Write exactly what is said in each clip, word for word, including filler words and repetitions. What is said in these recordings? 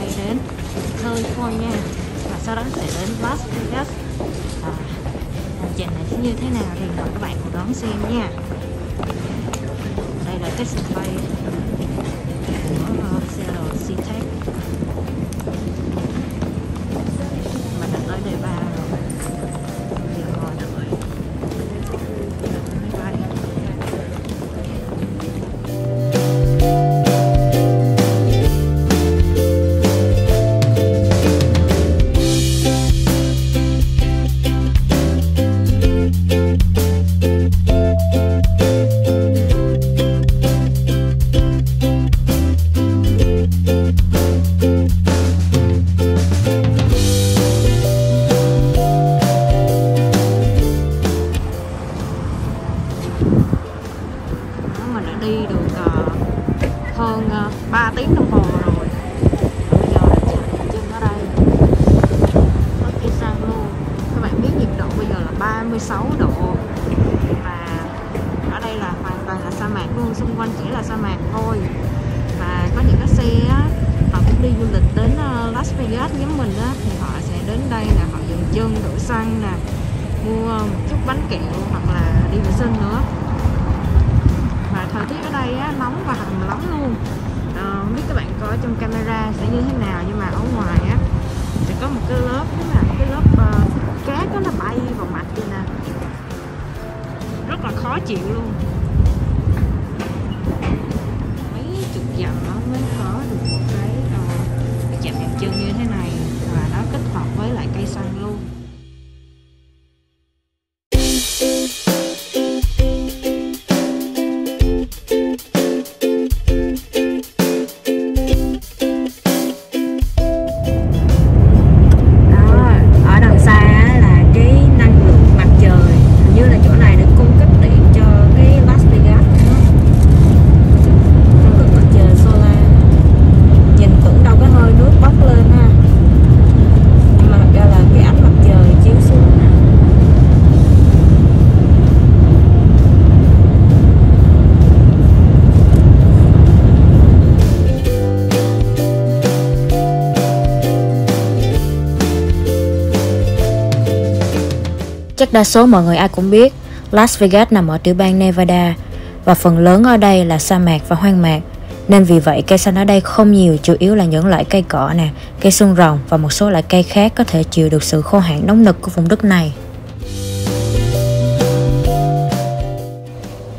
bay đến California và sau đó sẽ đến Las Vegas. À, hành trình này sẽ như thế nào thì mời các bạn cùng đón xem nha. Đây là cái sân bay của xê lờ xê tech. Mình đã tới Nevada rồi. Đi ngồi rồi. Bye bye. Chịu luôn, mấy chục dặm nó mới có được một cái cái chạm đèn chân như thế này và nó kết hợp với lại cây xanh luôn. Chắc đa số mọi người ai cũng biết, Las Vegas nằm ở tiểu bang Nevada và phần lớn ở đây là sa mạc và hoang mạc. Nên vì vậy cây xanh ở đây không nhiều, chủ yếu là những loại cây cỏ nè, cây xương rồng và một số loại cây khác có thể chịu được sự khô hạn nóng nực của vùng đất này.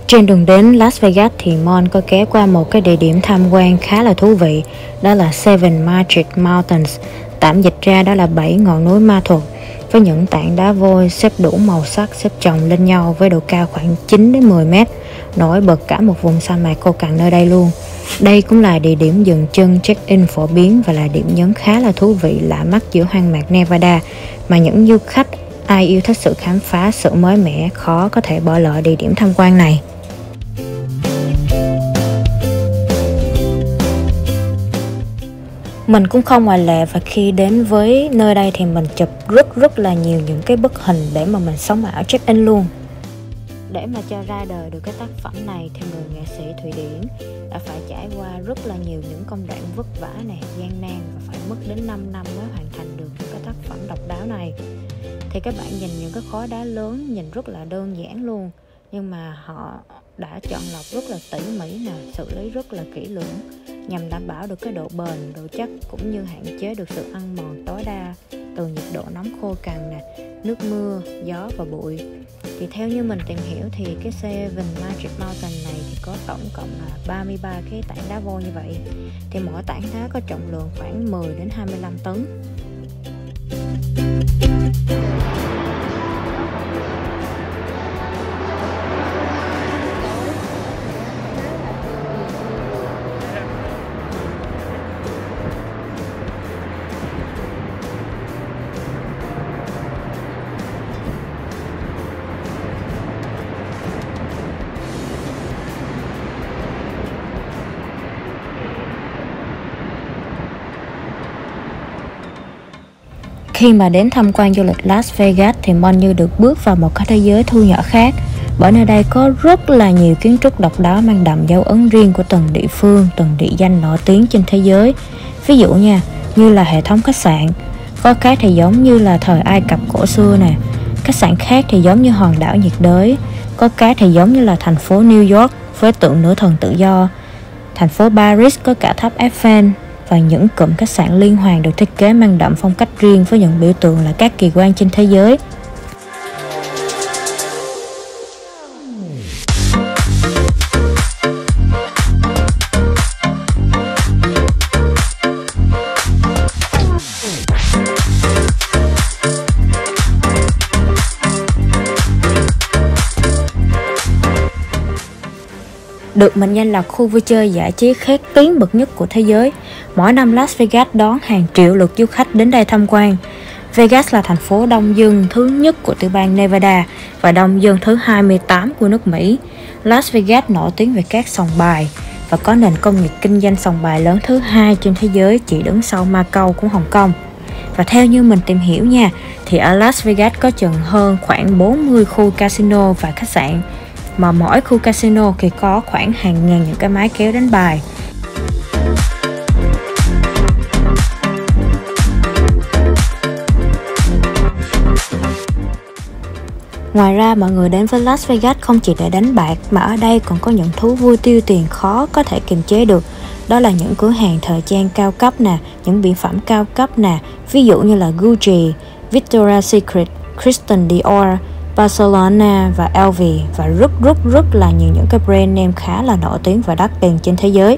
Trên đường đến Las Vegas thì Mon có ghé qua một cái địa điểm tham quan khá là thú vị, đó là Seven Magic Mountains, tạm dịch ra đó là bảy ngọn núi ma thuật, với những tảng đá vôi xếp đủ màu sắc xếp chồng lên nhau với độ cao khoảng chín đến mười mét, nổi bật cả một vùng sa mạc khô cằn nơi đây luôn. Đây cũng là địa điểm dừng chân check-in phổ biến và là điểm nhấn khá là thú vị lạ mắt giữa hoang mạc Nevada mà những du khách ai yêu thích sự khám phá, sự mới mẻ khó có thể bỏ lỡ địa điểm tham quan này. Mình cũng không ngoại lệ và khi đến với nơi đây thì mình chụp rất rất là nhiều những cái bức hình để mà mình sống ảo check-in luôn. Để mà cho ra đời được cái tác phẩm này thì người nghệ sĩ Thụy Điển đã phải trải qua rất là nhiều những công đoạn vất vả này, gian nan và phải mất đến năm năm mới hoàn thành được cái tác phẩm độc đáo này. Thì các bạn nhìn những cái khối đá lớn nhìn rất là đơn giản luôn, nhưng mà họ đã chọn lọc rất là tỉ mỉ nè, xử lý rất là kỹ lưỡng nhằm đảm bảo được cái độ bền, độ chắc cũng như hạn chế được sự ăn mòn tối đa từ nhiệt độ nóng khô cằn nè, nước mưa, gió và bụi. Thì theo như mình tìm hiểu thì cái Seven Magic Mountain này thì có tổng cộng là ba mươi ba cái tảng đá vôi như vậy. Thì mỗi tảng đá có trọng lượng khoảng mười đến hai mươi lăm tấn. Khi mà đến tham quan du lịch Las Vegas thì Mon như được bước vào một cái thế giới thu nhỏ khác, bởi nơi đây có rất là nhiều kiến trúc độc đáo mang đậm dấu ấn riêng của từng địa phương, từng địa danh nổi tiếng trên thế giới. Ví dụ nha, như là hệ thống khách sạn. Có cái thì giống như là thời Ai Cập cổ xưa nè, khách sạn khác thì giống như hòn đảo nhiệt đới, có cái thì giống như là thành phố New York với tượng nữ thần tự do, thành phố Paris có cả tháp Eiffel và những cụm khách sạn liên hoàn được thiết kế mang đậm phong cách riêng với những biểu tượng là các kỳ quan trên thế giới. Được mệnh danh là khu vui chơi giải trí khét tiếng bậc nhất của thế giới, mỗi năm Las Vegas đón hàng triệu lượt du khách đến đây tham quan. Vegas là thành phố đông dân thứ nhất của tiểu bang Nevada và đông dân thứ hai mươi tám của nước Mỹ. Las Vegas nổi tiếng về các sòng bài và có nền công nghiệp kinh doanh sòng bài lớn thứ hai trên thế giới, chỉ đứng sau Macau của Hồng Kông. Và theo như mình tìm hiểu nha, thì ở Las Vegas có chừng hơn khoảng bốn mươi khu casino và khách sạn, mà mỗi khu casino thì có khoảng hàng ngàn những cái máy kéo đánh bài. Ngoài ra, mọi người đến với Las Vegas không chỉ để đánh bạc, mà ở đây còn có những thú vui tiêu tiền khó có thể kiềm chế được. Đó là những cửa hàng thời trang cao cấp nè, những mỹ phẩm cao cấp nè, ví dụ như là Gucci, Victoria Secret, Christian Dior, Barcelona và lờ vê, và rất rất rất là nhiều những cái brand name khá là nổi tiếng và đắt tiền trên thế giới.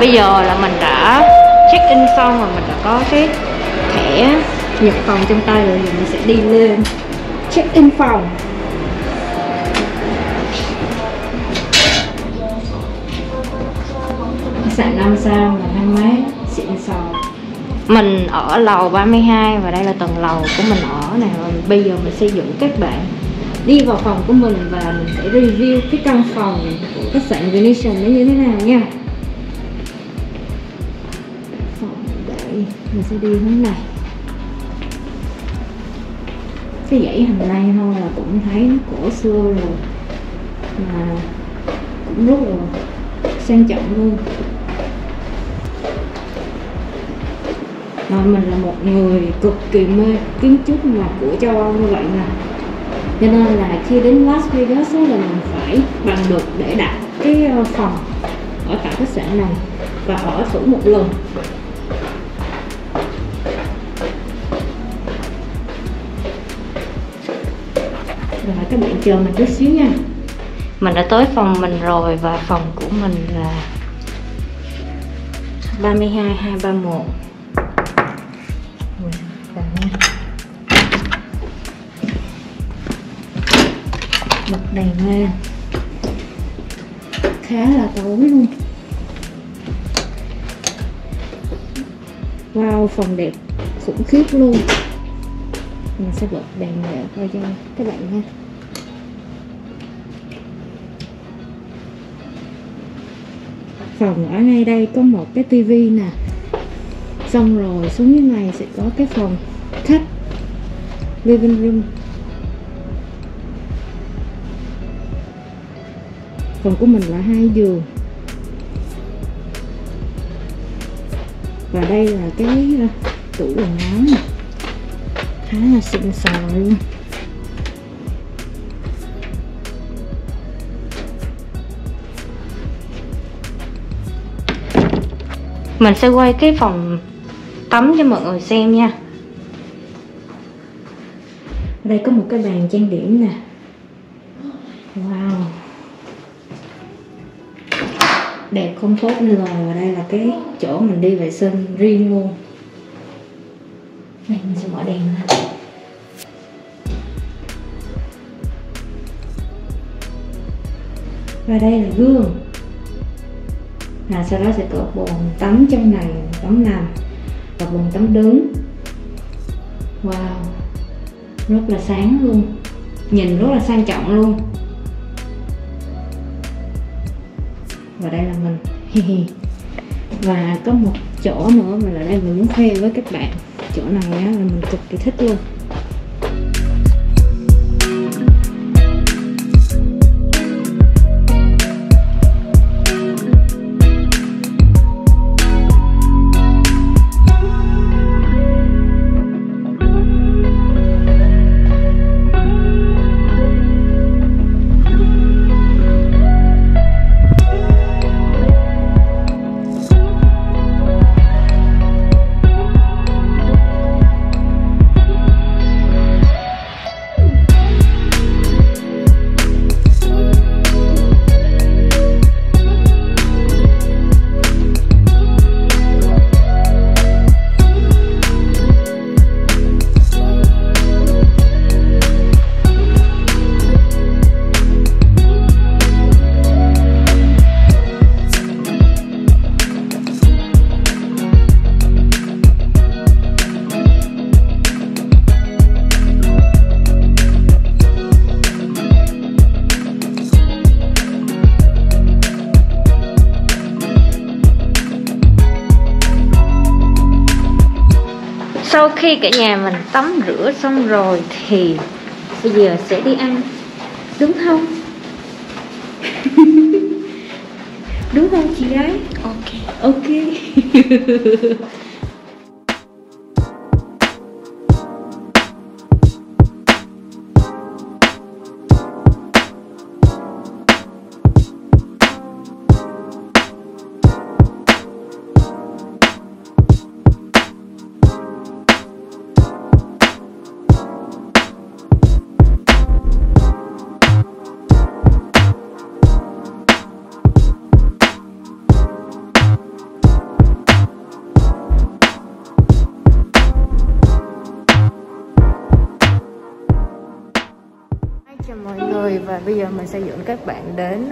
Bây giờ là mình đã check in xong và mình đã có cái thẻ nhập phòng trong tay rồi, thì mình sẽ đi lên check in phòng. Khách sạn năm sao và thang máy xịn sò. Mình ở lầu ba mươi hai và đây là tầng lầu của mình ở này. Bây giờ mình sẽ dẫn các bạn đi vào phòng của mình và mình sẽ review cái căn phòng của khách sạn Venetian nó như thế nào nha. Mình sẽ đi hướng này. Cái dãy hành lang thôi là cũng thấy nó cổ xưa rồi, mà cũng rất là sang trọng luôn. Mà mình là một người cực kỳ mê kiến trúc mà của châu Âu như vậy nè, cho nên là khi đến Las Vegas là mình phải bằng được để đặt cái phòng ở tại khách sạn này và ở thử một lần. Rồi các bạn chờ mình chút xíu nha. Mình đã tới phòng mình rồi và phòng của mình là ba mươi hai hai ba mốt. Bật đèn lên. Khá là tối luôn. Wow, phòng đẹp khủng khiếp luôn. Mình sẽ bật đèn lên coi cho các bạn nha. Phòng ở ngay đây có một cái tivi nè. Xong rồi xuống dưới này sẽ có cái phòng khách, living room. Phòng của mình là hai giường. Và đây là cái tủ quần áo nè, khá là xịn sò luôn. Mình sẽ quay cái phòng tắm cho mọi người xem nha. Ở đây có một cái bàn trang điểm nè. Wow, đẹp không tốt như là ở đây là cái chỗ mình đi vệ sinh riêng luôn. Này, mình sẽ mở đèn ra. Và đây là gương. Là sau đó sẽ có bồn tắm trong này, tắm nằm và bồn tắm đứng. Wow, rất là sáng luôn, nhìn rất là sang trọng luôn. Và đây là mình. Và có một chỗ nữa mà lại đây mình muốn khoe với các bạn. Chỗ này á, là mình cực kỳ thích luôn. Sau khi cả nhà mình tắm rửa xong rồi thì bây giờ sẽ đi ăn, đúng không? Đúng không chị gái? Ok, ok. Và bây giờ mình sẽ dẫn các bạn đến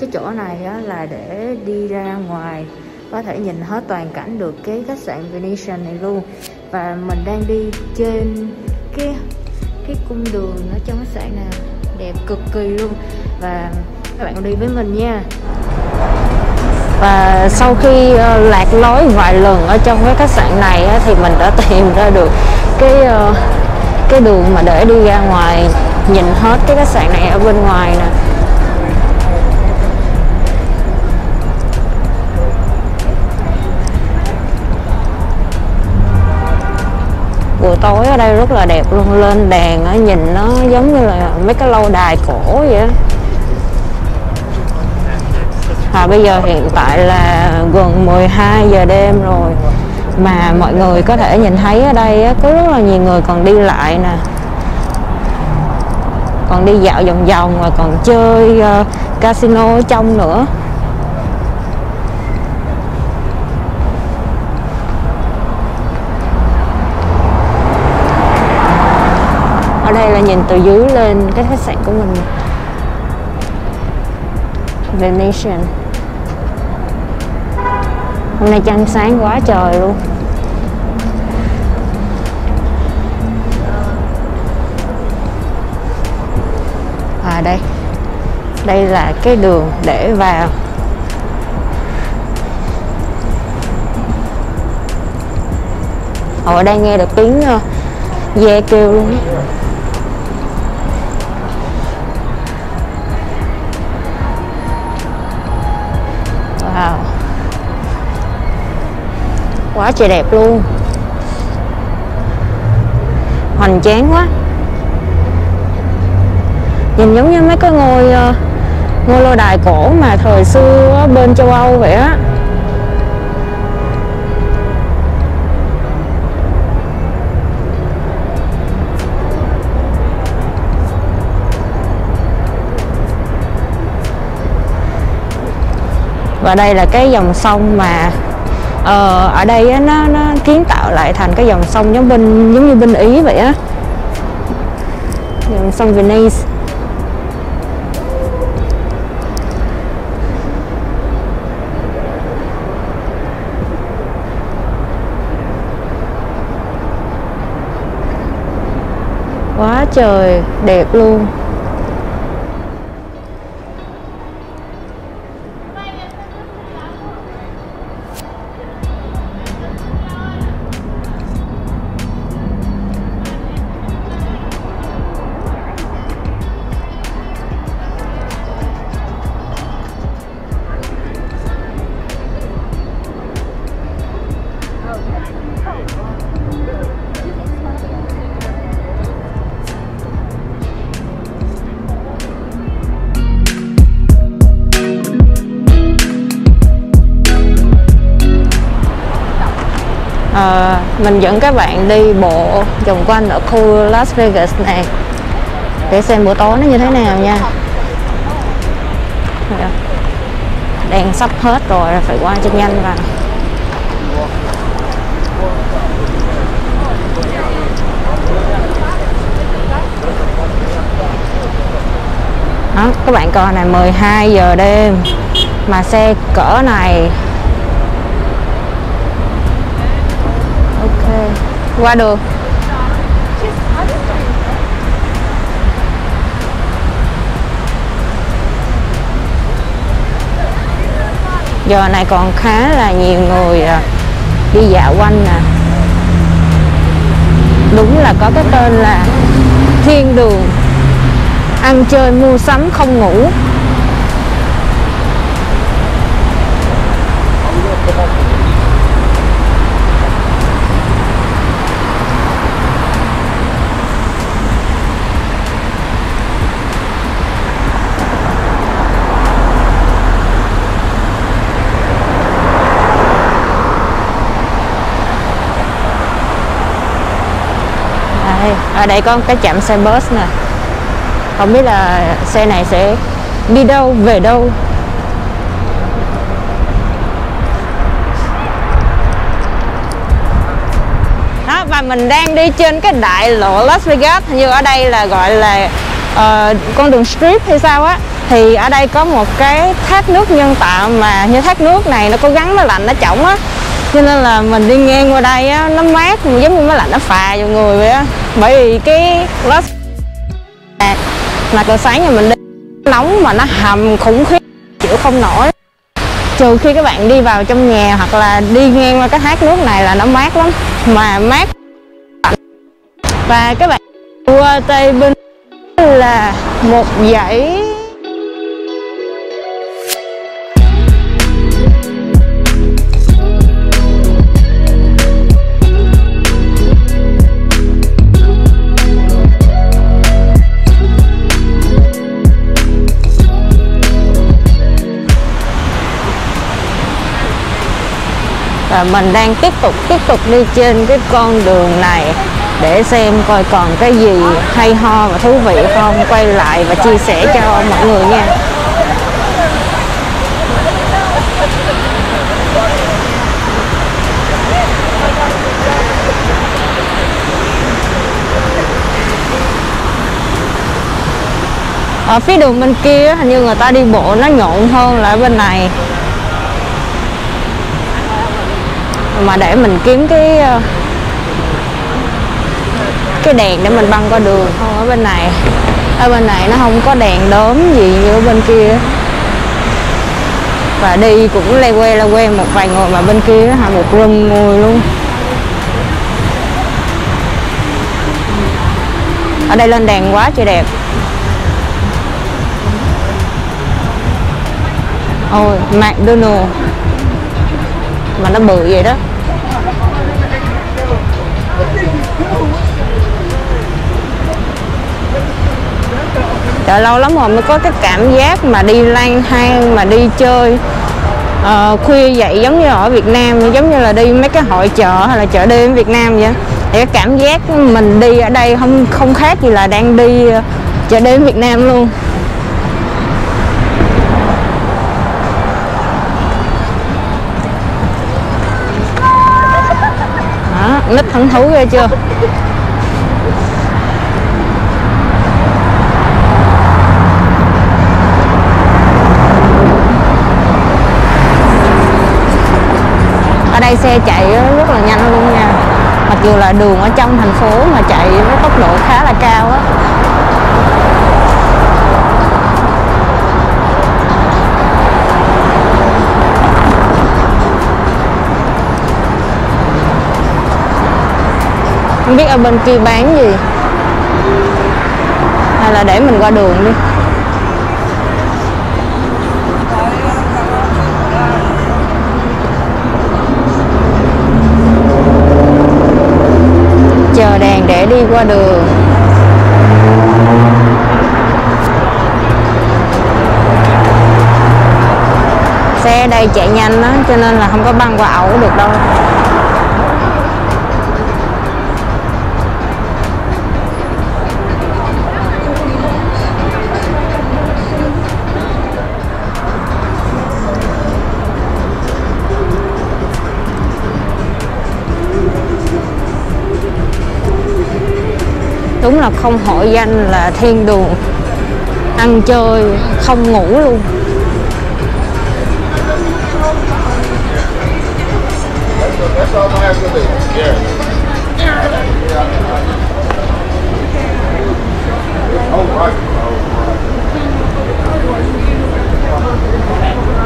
cái chỗ này là để đi ra ngoài, có thể nhìn hết toàn cảnh được cái khách sạn Venetian này luôn. Và mình đang đi trên cái cái cung đường ở trong khách sạn này, đẹp cực kỳ luôn. Và các bạn đi với mình nha. Và sau khi lạc lối vài lần ở trong cái khách sạn này thì mình đã tìm ra được cái cái đường mà để đi ra ngoài, nhìn hết cái khách sạn này ở bên ngoài nè. Buổi tối ở đây rất là đẹp luôn, lên đèn nó nhìn nó giống như là mấy cái lâu đài cổ vậy đó. À, bây giờ hiện tại là gần mười hai giờ đêm rồi mà mọi người có thể nhìn thấy ở đây có rất là nhiều người còn đi lại nè, còn đi dạo vòng vòng và còn chơi uh, casino ở trong nữa. Ở đây là nhìn từ dưới lên cái khách sạn của mình, Venetian. Hôm nay trăng sáng quá trời luôn. À đây, đây là cái đường để vào. Ở đây nghe được tiếng uh, dê kêu luôn. Wow, quá trời đẹp luôn, hoành tráng quá. Nhìn giống như mấy cái ngôi ngôi lâu đài cổ mà thời xưa bên châu Âu vậy á. Và đây là cái dòng sông mà uh, ở đây á, nó, nó kiến tạo lại thành cái dòng sông giống bên giống như bên Ý vậy á, dòng sông Venice. Quá trời đẹp luôn. À, mình dẫn các bạn đi bộ vòng quanh ở khu Las Vegas này để xem buổi tối nó như thế nào nha. Đèn sắp hết rồi, phải qua cho nhanh vào. Đó, các bạn coi này, mười hai giờ đêm mà xe cỡ này. Qua đường. Giờ này còn khá là nhiều người đi dạo quanh nè. Đúng là có cái tên là thiên đường ăn chơi mua sắm không ngủ. Ở đây có cái trạm xe bus nè. Không biết là xe này sẽ đi đâu, về đâu. Đó, và mình đang đi trên cái đại lộ Las Vegas. Hình như ở đây là gọi là uh, con đường Strip hay sao á. Thì ở đây có một cái thác nước nhân tạo mà như thác nước này nó cố gắng nó lạnh, nó chổng á. Cho nên là mình đi ngang qua đây á, nó mát, giống như nó lạnh nó phà vào người vậy á. Bởi vì cái Las Vegas mà cờ sáng nhà mình đi nóng mà nó hầm khủng khiếp, chịu không nổi. Trừ khi các bạn đi vào trong nhà hoặc là đi ngang qua cái thác nước này là nó mát lắm. Mà mát. Và các bạn qua Tây bên là một dãy và mình đang tiếp tục tiếp tục đi trên cái con đường này để xem coi còn cái gì hay ho và thú vị không, quay lại và chia sẻ cho mọi người nha. Ở phía đường bên kia hình như người ta đi bộ nó nhộn hơn là ở bên này. Mà để mình kiếm cái cái đèn để mình băng qua đường. Không, ở bên này ở bên này nó không có đèn đốm gì như ở bên kia, và đi cũng lê que lê que một vài người, mà bên kia hả, một rùm người luôn. Ở đây lên đèn quá trời đẹp. Ôi, McDonald's mà nó bự vậy đó. Trời, lâu lắm rồi mới có cái cảm giác mà đi lang thang, mà đi chơi à, khuya vậy, giống như ở Việt Nam, giống như là đi mấy cái hội chợ hay là chợ đêm Việt Nam vậy. Thì cái cảm giác mình đi ở đây không không khác gì là đang đi chợ đêm Việt Nam luôn. nít thẳng thú ghê chưa. Ở đây xe chạy rất là nhanh luôn nha, mặc dù là đường ở trong thành phố mà chạy với tốc độ khá là cao á. Không biết ở bên kia bán gì, hay là để mình qua đường đi. Chờ đèn để đi qua đường. Xe đây chạy nhanh đó, cho nên là không có băng qua ẩu được đâu. Đúng là không hổ danh là thiên đường ăn chơi không ngủ luôn.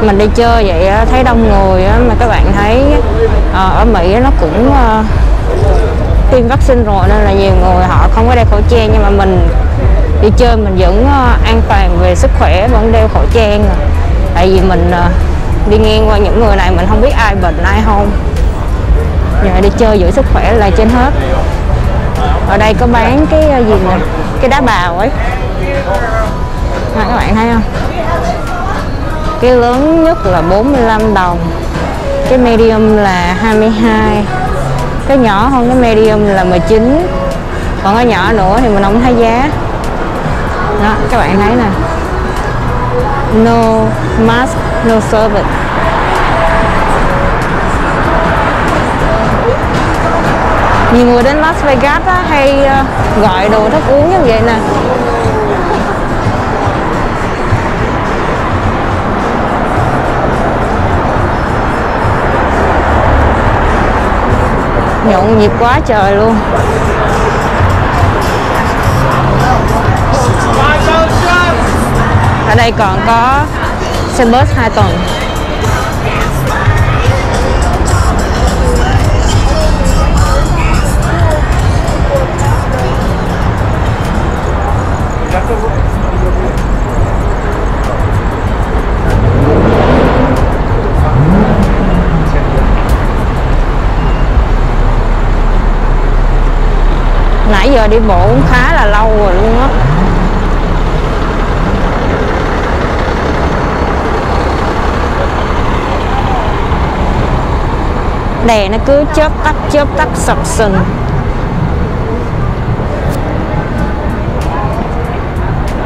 Mình đi chơi vậy thấy đông người mà các bạn thấy ở Mỹ nó cũng tiêm vaccine rồi nên là nhiều người họ không có đeo khẩu trang, nhưng mà mình đi chơi mình vẫn an toàn về sức khỏe, vẫn đeo khẩu trang. Tại vì mình đi ngang qua những người này mình không biết ai bệnh ai không. Giờ đi chơi giữ sức khỏe là trên hết. Ở đây có bán cái gì nè, cái đá bào ấy. À, các bạn thấy không? Cái lớn nhất là bốn mươi lăm đồng, cái medium là hai mươi hai. Cái nhỏ hơn cái medium là mười chín. Còn cái nhỏ nữa thì mình không thấy giá. Đó, các bạn thấy nè. No mask, no service. Nhiều người đến Las Vegas á, hay gọi đồ thức uống như vậy nè. Nhộn nhịp quá trời luôn. Ở đây còn có xe bus hai tầng. Nãy giờ đi bộ cũng khá là lâu rồi luôn á. Đèn nó cứ chớp tắt chớp tắt sập sình.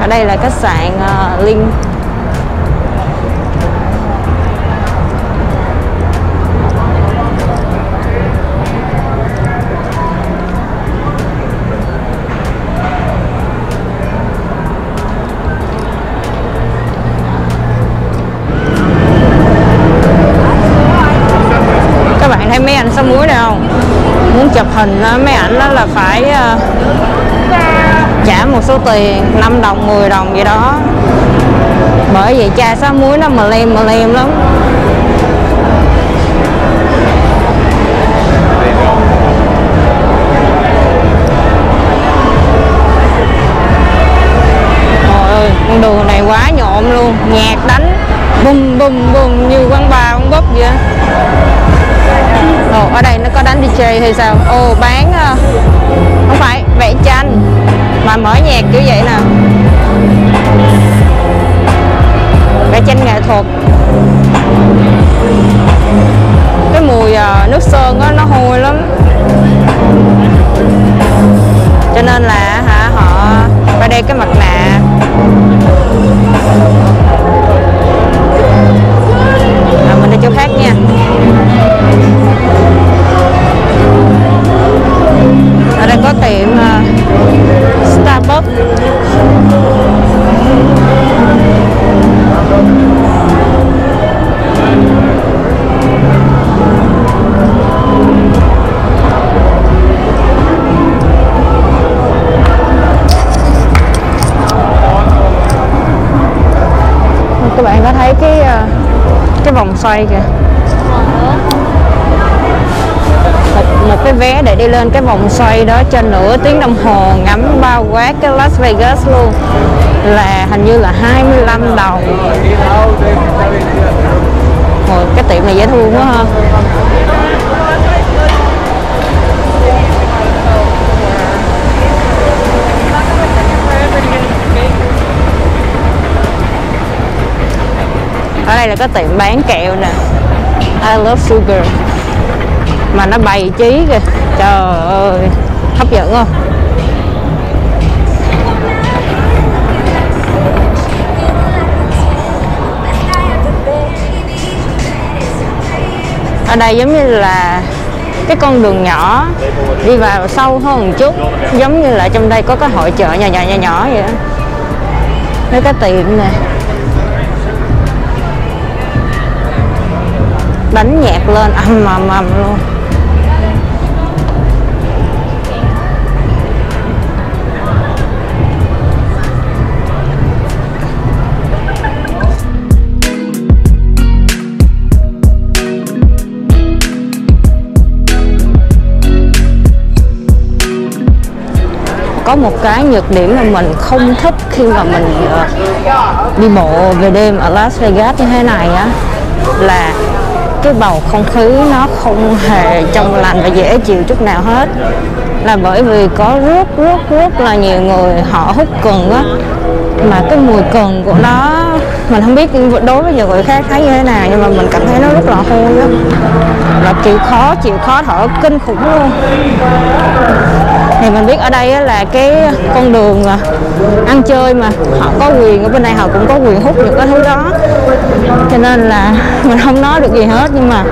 Ở đây là khách sạn uh, Linh. Mấy anh sáu múi đâu muốn chụp hình mấy ảnh đó là phải uh, trả một số tiền năm đồng mười đồng gì đó, bởi vì chai sáu múi nó mà lem mà lem lắm. Trời ơi, con đường này quá nhộn luôn, nhạc đánh bùm bùm bùm như quán bar quán búp vậy. Ồ, ở đây nó có đánh đi jây hay sao? Ồ, bán không phải vẽ tranh mà mở nhạc kiểu vậy nè, vẽ tranh nghệ thuật. Cái mùi nước sơn đó, nó hôi lắm, cho nên là hả họ qua đây cái mặt nạ. À, mình đi chỗ khác nha. bạn có thấy cái cái vòng xoay kìa, một cái vé để đi lên cái vòng xoay đó cho nửa tiếng đồng hồ ngắm bao quát cái Las Vegas luôn, là hình như là hai mươi lăm đồng. Ồ, cái tiệm này dễ thương quá ha. Ở đây là có tiệm bán kẹo nè, I love sugar, mà nó bày trí kìa, trời ơi hấp dẫn không. Ở đây giống như là cái con đường nhỏ đi vào sâu hơn một chút, giống như là trong đây có cái hội chợ nhỏ nhỏ nhỏ nhỏ vậy đó. Mấy cái tiệm nè, đánh nhạc lên ầm ầm ầm luôn. Có một cái nhược điểm là mình không thích khi mà mình đi bộ về đêm ở Las Vegas như thế này á, là cái bầu không khí nó không hề trong lành và dễ chịu chút nào hết, là bởi vì có rất rất rất là nhiều người họ hút cần á, mà cái mùi cần của nó mình không biết đối với người khác thấy như thế nào, nhưng mà mình cảm thấy nó rất là hôi á, là chịu khó chịu khó thở kinh khủng luôn. Thì mình biết ở đây là cái con đường ăn chơi mà họ có quyền, ở bên này họ cũng có quyền hút những cái thứ đó, cho nên là mình không nói được gì hết, nhưng mà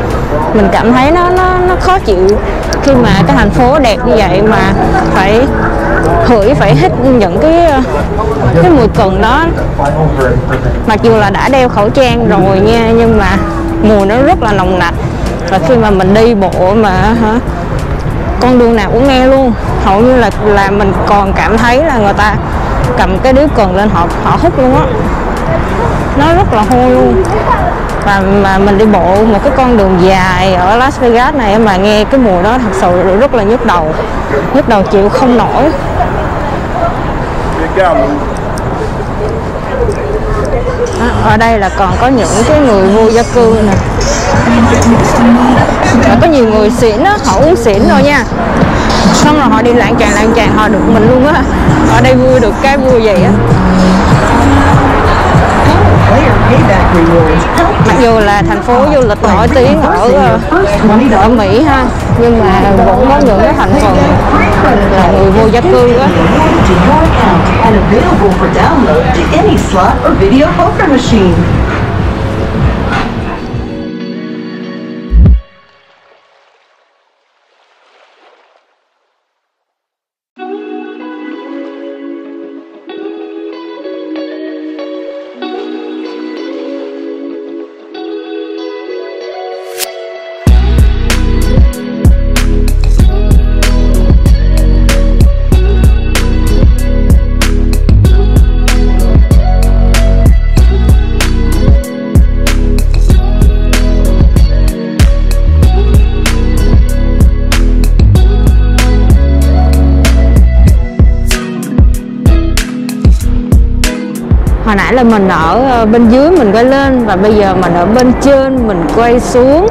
mình cảm thấy nó nó, nó khó chịu khi mà cái thành phố đẹp như vậy mà phải hửi phải hít những cái cái mùi cần đó. Mặc dù là đã đeo khẩu trang rồi nha, nhưng mà mùi nó rất là nồng nặc, và khi mà mình đi bộ mà hả, con đường nào cũng nghe luôn, hầu như là là mình còn cảm thấy là người ta cầm cái điếu cần lên họ họ hút luôn á, nó rất là hôi luôn. Và mà mình đi bộ một cái con đường dài ở Las Vegas này mà nghe cái mùi đó thật sự rất là nhức đầu, nhức đầu chịu không nổi. À, ở đây là còn có những cái người vô gia cư nè, có nhiều người xỉn á, họ uống xỉn rồi nha, xong rồi họ đi lạng tràn lạng tràn họ được mình luôn á. Ở đây vui được cái vui vậy á, mặc dù là thành phố du lịch nổi tiếng ở ở Mỹ ha, nhưng mà vẫn có những cái thành phần là người vô gia cư á. Hồi nãy là mình ở bên dưới mình quay lên, và bây giờ mình ở bên trên mình quay xuống.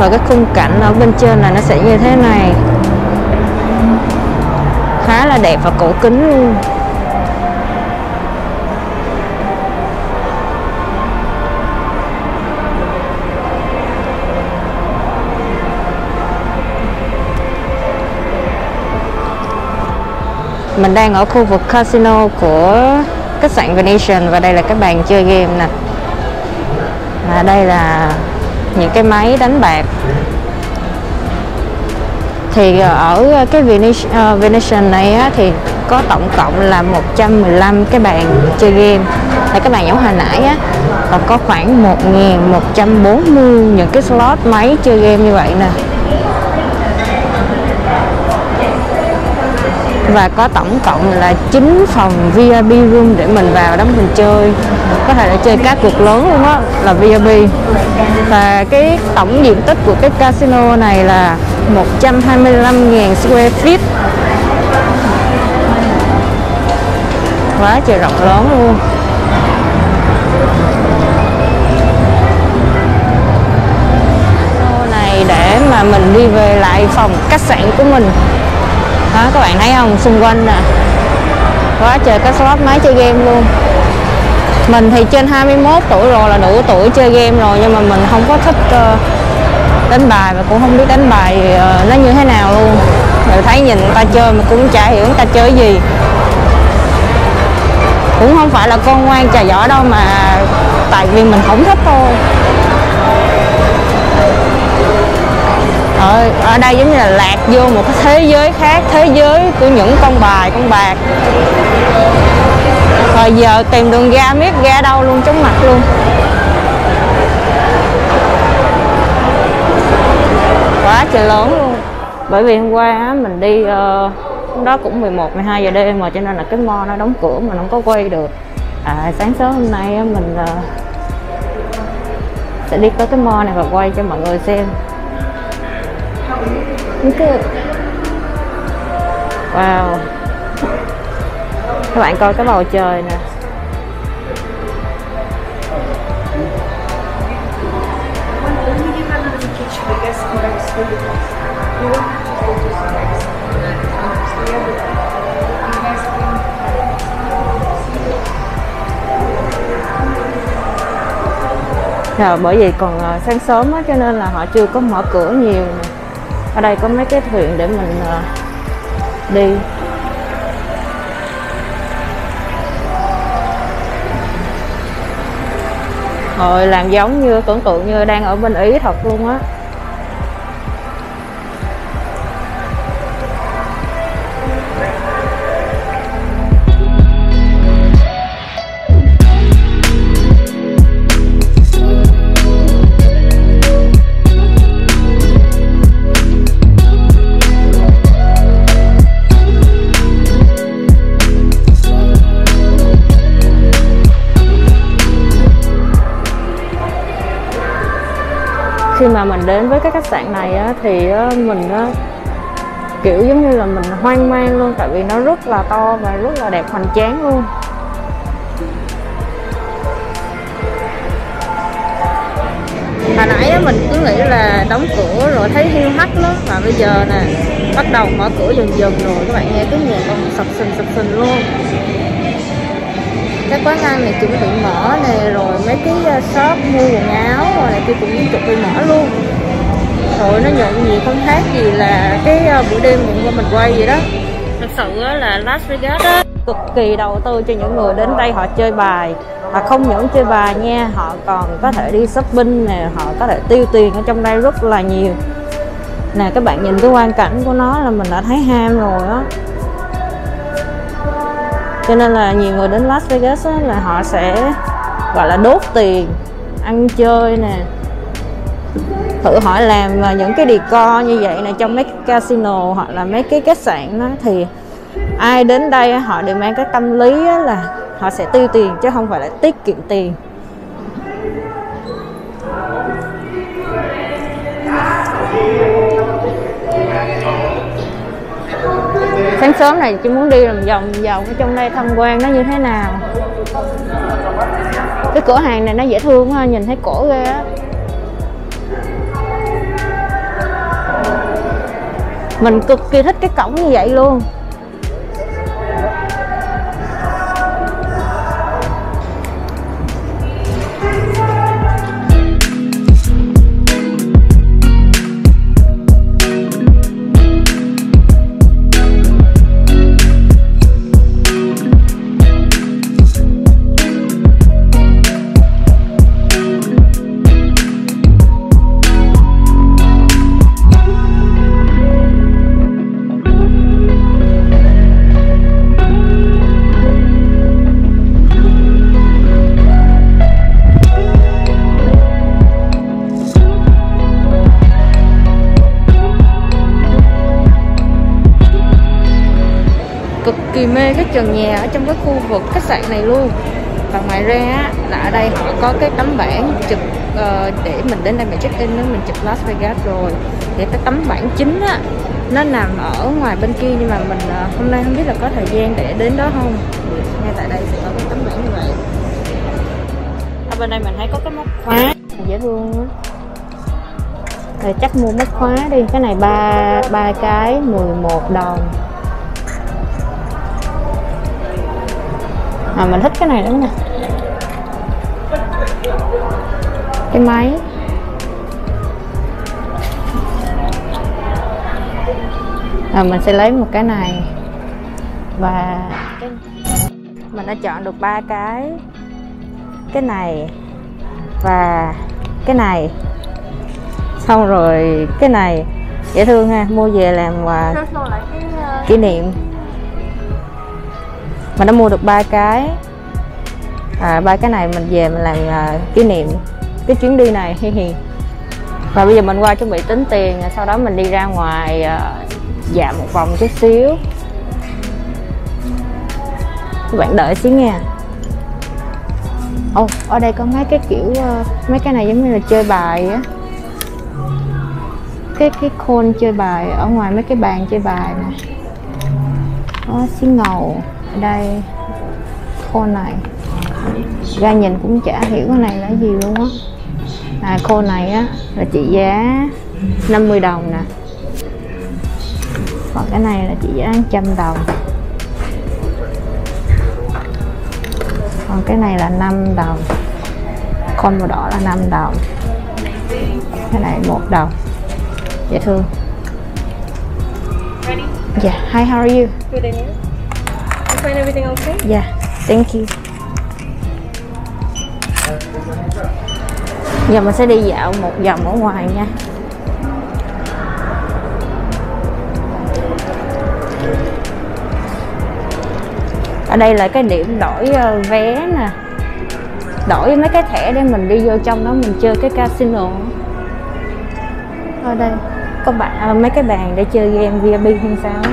Và cái khung cảnh ở bên trên là nó sẽ như thế này, khá là đẹp và cổ kính luôn. Mình đang ở khu vực casino của khách sạn Venetian, và đây là cái bàn chơi game nè, và đây là những cái máy đánh bạc. Thì ở cái Venetian này á, thì có tổng cộng là một trăm mười lăm cái bàn chơi game, là cái bàn giống hồi nãy á, và có khoảng một nghìn một trăm bốn mươi những cái slot máy chơi game như vậy nè. và có tổng cộng là chín phòng vi ai pi room để mình vào đó mình chơi, có thể là chơi cá cược lớn luôn á, là vi ai pi. Và cái tổng diện tích của cái casino này là một trăm hai mươi lăm nghìn square feet, quá trời rộng lớn luôn. Chỗ này để mà mình đi về lại phòng khách sạn của mình. Đó, các bạn thấy không, xung quanh nè à, quá trời các slot máy chơi game luôn. Mình thì trên hai mươi mốt tuổi rồi, là đủ tuổi chơi game rồi, nhưng mà mình không có thích uh, đánh bài, và cũng không biết đánh bài uh, nó như thế nào luôn. Mình thấy nhìn người ta chơi mà cũng chả hiểu người ta chơi gì, cũng không phải là con ngoan trò giỏi đâu, mà tại vì mình không thích thôi. Ở, ở đây giống như là lạc vô một cái thế giới khác, thế giới của những con bài, con bạc. Rồi giờ tìm đường ra miết ra đâu luôn, chóng mặt luôn. Quá trời lớn luôn. Bởi vì hôm qua á, mình đi uh, hôm đó cũng mười một, mười hai giờ đêm mà, cho nên là cái mall nó đóng cửa, mình không có quay được. À, sáng sớm hôm nay mình uh, sẽ đi tới cái mall này và quay cho mọi người xem. Wow, các bạn coi cái bầu trời nè, rồi bởi vì còn sáng sớm á, cho nên là họ chưa có mở cửa nhiều nè. Ở đây có mấy cái thuyền để mình uh, đi. Rồi làm giống như tưởng tượng như đang ở bên Ý thật luôn á. Khi mà mình đến với cái khách sạn này á, thì á, mình á, kiểu giống như là mình hoang mang luôn, tại vì nó rất là to và rất là đẹp hoành tráng luôn. Hồi nãy á, mình cứ nghĩ là đóng cửa rồi thấy hiu hắt lắm, mà bây giờ nè bắt đầu mở cửa dần dần rồi. Các bạn nghe cái nguồn còn sập sình sập sình luôn. Các quán ăn này chuẩn bị mở nè, rồi mấy cái shop mua quần áo rồi này kia cũng chuẩn bị mở luôn. Rồi nó nhận gì không khác gì là cái buổi đêm mà mình quay vậy đó. Thật sự là Las Vegas đó cực kỳ đầu tư cho những người đến đây họ chơi bài. Và không những chơi bài nha, họ còn có thể đi shopping nè, họ có thể tiêu tiền ở trong đây rất là nhiều. Nè các bạn nhìn cái quang cảnh của nó là mình đã thấy ham rồi á. Cho nên là nhiều người đến Las Vegas á, là họ sẽ gọi là đốt tiền, ăn chơi nè. Thử hỏi làm những cái decor như vậy này trong mấy cái casino hoặc là mấy cái khách sạn đó, thì ai đến đây họ đều mang cái tâm lý á, là họ sẽ tiêu tiền chứ không phải là tiết kiệm tiền. Sáng sớm này chị muốn đi làm vòng vòng ở trong đây tham quan nó như thế nào. Cái cửa hàng này nó dễ thương ha, nhìn thấy cổ ghê á. Mình cực kỳ thích cái cổng như vậy luôn. người mê cái trần nhà ở trong cái khu vực khách sạn này luôn. Và ngoài ra là ở đây họ có cái tấm bảng chụp uh, để mình đến đây mình check in, mình chụp Las Vegas rồi. Thì cái tấm bảng chính á, nó nằm ở ngoài bên kia, nhưng mà mình uh, hôm nay không biết là có thời gian để đến đó không. Ngay tại đây sẽ có cái tấm bảng như vậy. Ở bên đây mình thấy có cái móc khóa dễ thương. Rồi chắc mua móc khóa đi, cái này ba ba cái mười một đồng. À, mình thích cái này lắm nha. Cái máy à, mình sẽ lấy một cái này. Và mình đã chọn được ba cái. Cái này và cái này. Xong rồi cái này dễ thương ha, mua về làm quà kỷ niệm. Mình đã mua được ba cái, ba à, cái này mình về mình làm uh, kỷ niệm cái chuyến đi này. Và bây giờ mình qua chuẩn bị tính tiền, sau đó mình đi ra ngoài uh, dạo một vòng chút xíu. Các bạn đợi xíu nha. Ồ, oh, ở đây có mấy cái kiểu uh, mấy cái này giống như là chơi bài á, cái cái khôn chơi bài ở ngoài mấy cái bàn chơi bài này. Có xí ngầu ở đây, khôn này ra nhìn cũng chả hiểu cái này là gì luôn á. À, khôn này á là trị giá năm mươi đồng nè, còn cái này là trị giá một trăm đồng, còn cái này là năm đồng. Khôn màu đỏ là năm đồng, cái này một đồng. Dễ thương. Yeah, hi, how are you? Good, and you? You find everything okay? Yeah, thank you. Giờ mình sẽ đi dạo một vòng ở ngoài nha. Ở đây là cái điểm đổi vé nè, đổi mấy cái thẻ để mình đi vô trong đó mình chơi cái casino. Ở đây có bạn mấy cái bàn để chơi game vê i pê hay sao.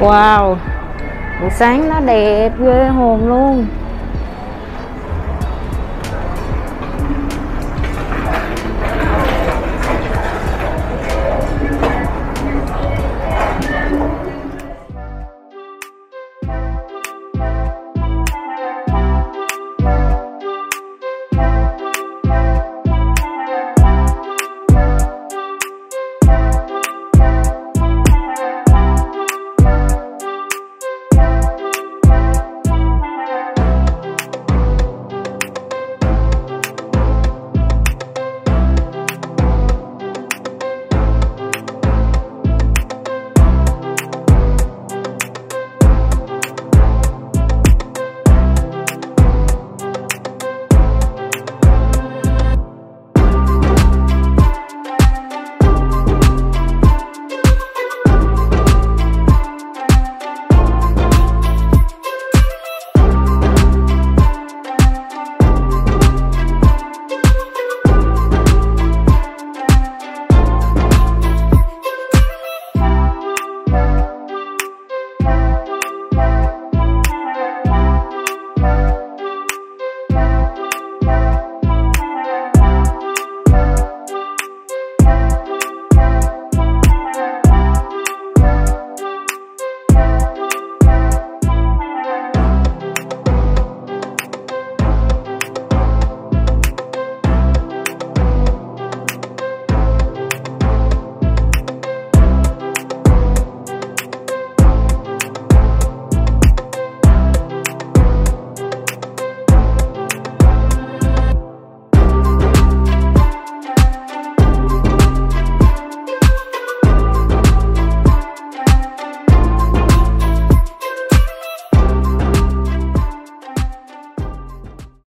Wow, buổi sáng nó đẹp ghê hồn luôn.